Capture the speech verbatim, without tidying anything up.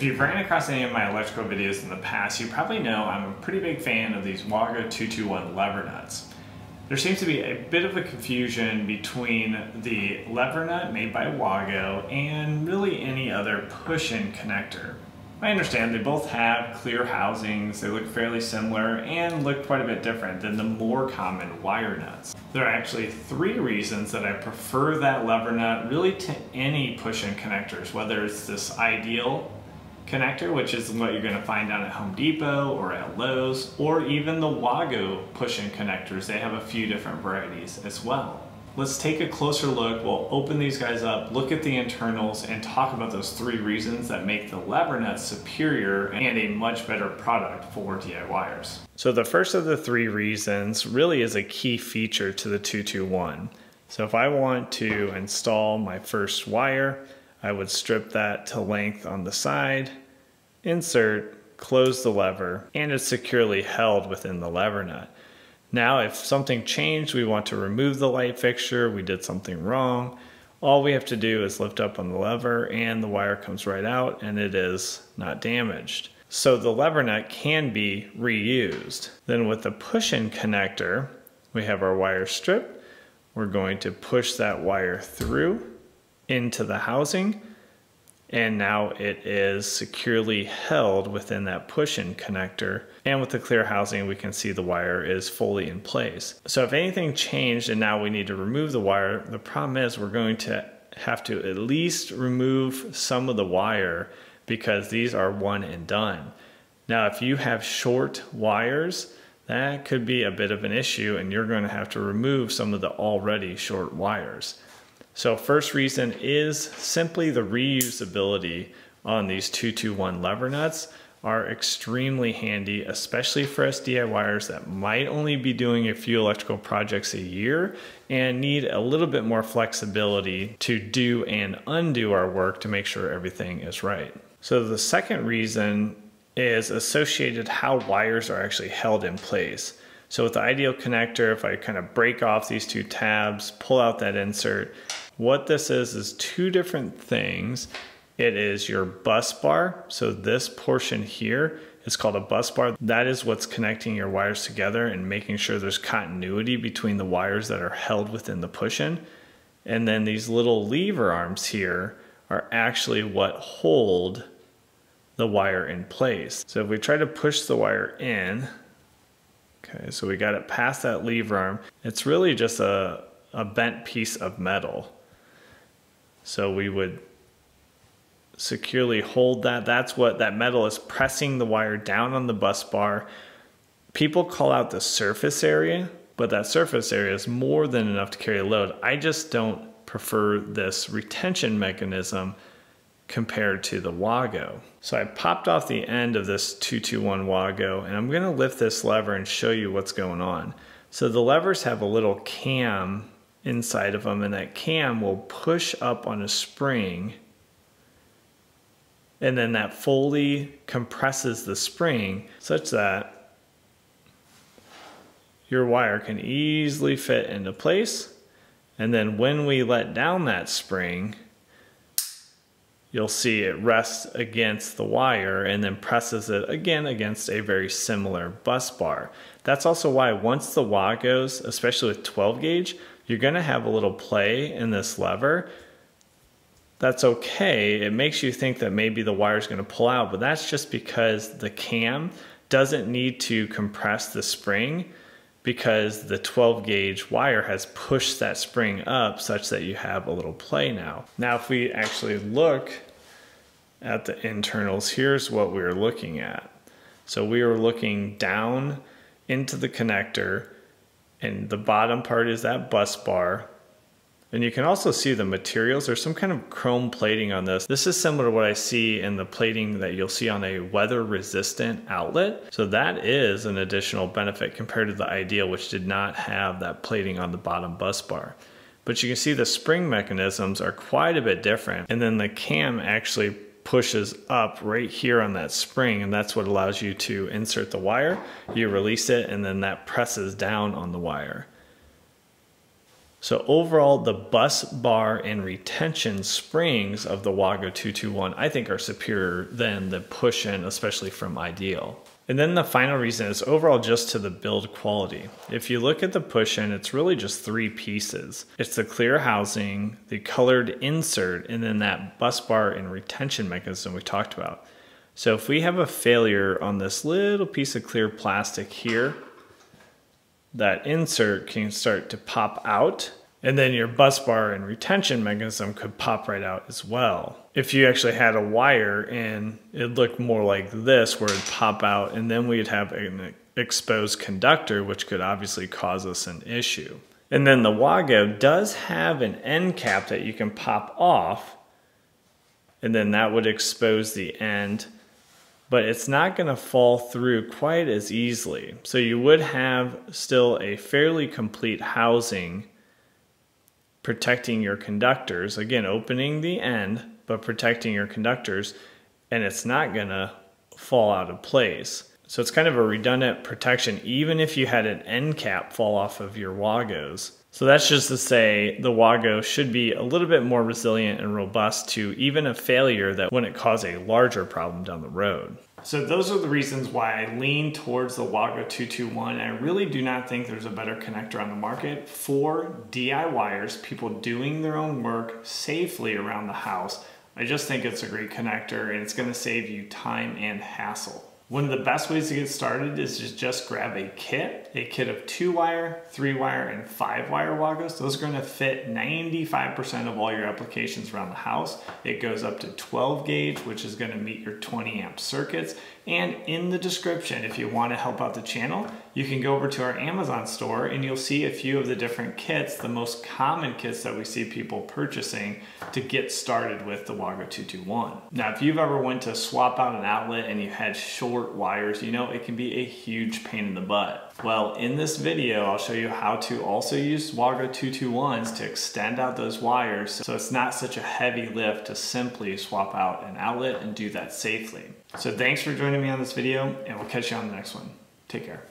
If you've ran across any of my electrical videos in the past, you probably know I'm a pretty big fan of these WAGO two two one lever nuts. There seems to be a bit of a confusion between the lever nut made by WAGO and really any other push-in connector. I understand they both have clear housings, they look fairly similar, and look quite a bit different than the more common wire nuts. There are actually three reasons that I prefer that lever nut really to any push-in connectors, whether it's this Ideal connector, which is what you're going to find out at Home Depot or at Lowe's, or even the WAGO push-in connectors. They have a few different varieties as well. Let's take a closer look. We'll open these guys up, look at the internals, and talk about those three reasons that make the lever nut superior and a much better product for D I Y ers. So the first of the three reasons really is a key feature to the two two one. So if I want to install my first wire, I would strip that to length on the side, insert, close the lever, and it's securely held within the lever nut. Now, if something changed, we want to remove the light fixture, we did something wrong, all we have to do is lift up on the lever and the wire comes right out and it is not damaged. So the lever nut can be reused. Then with the push-in connector, we have our wire strip. We're going to push that wire through into the housing, and now it is securely held within that push-in connector. And with the clear housing, we can see the wire is fully in place. So if anything changed and now we need to remove the wire, the problem is we're going to have to at least remove some of the wire because these are one and done. Now, if you have short wires, that could be a bit of an issue and you're going to have to remove some of the already short wires. So first reason is simply the reusability on these two two one lever nuts are extremely handy, especially for us D I Y ers that might only be doing a few electrical projects a year and need a little bit more flexibility to do and undo our work to make sure everything is right. So the second reason is associated how wires are actually held in place. So with the Ideal connector, if I kind of break off these two tabs, pull out that insert, what this is is two different things. It is your bus bar. So this portion here is called a bus bar. That is what's connecting your wires together and making sure there's continuity between the wires that are held within the push-in. And then these little lever arms here are actually what hold the wire in place. So if we try to push the wire in, okay, so we got it past that lever arm. It's really just a, a bent piece of metal. So we would securely hold that. That's what that metal is pressing the wire down on the bus bar. People call out the surface area, but that surface area is more than enough to carry a load. I just don't prefer this retention mechanism compared to the WAGO. So I popped off the end of this two two one WAGO and I'm gonna lift this lever and show you what's going on. So the levers have a little cam inside of them and that cam will push up on a spring and then that fully compresses the spring such that your wire can easily fit into place. And then when we let down that spring, you'll see it rests against the wire and then presses it again against a very similar bus bar. That's also why once the WAGOs, especially with twelve gauge, you're gonna have a little play in this lever. That's okay, it makes you think that maybe the wire's gonna pull out, but that's just because the cam doesn't need to compress the spring because the twelve gauge wire has pushed that spring up such that you have a little play now. Now, if we actually look at the internals, here's what we were looking at. So we were looking down into the connector and the bottom part is that bus bar. And you can also see the materials. There's some kind of chrome plating on this. This is similar to what I see in the plating that you'll see on a weather resistant outlet. So that is an additional benefit compared to the Ideal, which did not have that plating on the bottom bus bar. But you can see the spring mechanisms are quite a bit different. And then the cam actually pushes up right here on that spring, and that's what allows you to insert the wire. You release it, and then that presses down on the wire. So overall, the bus bar and retention springs of the WAGO two two one, I think, are superior than the push-in, especially from Ideal. And then the final reason is overall just to the build quality. If you look at the push-in, it's really just three pieces. It's the clear housing, the colored insert, and then that bus bar and retention mechanism we talked about. So if we have a failure on this little piece of clear plastic here, that insert can start to pop out, and then your bus bar and retention mechanism could pop right out as well. If you actually had a wire in, it'd look more like this where it'd pop out, and then we'd have an exposed conductor, which could obviously cause us an issue. And then the WAGO does have an end cap that you can pop off, and then that would expose the end, but it's not gonna fall through quite as easily. So you would have still a fairly complete housing protecting your conductors, again, opening the end, but protecting your conductors, and it's not gonna fall out of place. So it's kind of a redundant protection, even if you had an end cap fall off of your WAGOs. So that's just to say the WAGO should be a little bit more resilient and robust to even a failure that wouldn't cause a larger problem down the road. So those are the reasons why I lean towards the WAGO two two one. I really do not think there's a better connector on the market for D I Y ers, people doing their own work safely around the house. I just think it's a great connector, and it's going to save you time and hassle. One of the best ways to get started is to just grab a kit, a kit of two wire, three wire, and five wire WAGOs. Those are gonna fit ninety-five percent of all your applications around the house. It goes up to twelve gauge, which is gonna meet your twenty amp circuits. And in the description, if you wanna help out the channel, you can go over to our Amazon store and you'll see a few of the different kits, the most common kits that we see people purchasing to get started with the WAGO two two one. Now, if you've ever went to swap out an outlet and you had short wires, you know it can be a huge pain in the butt. Well, in this video, I'll show you how to also use WAGO two two ones to extend out those wires so it's not such a heavy lift to simply swap out an outlet and do that safely. So thanks for joining me on this video, and we'll catch you on the next one. Take care.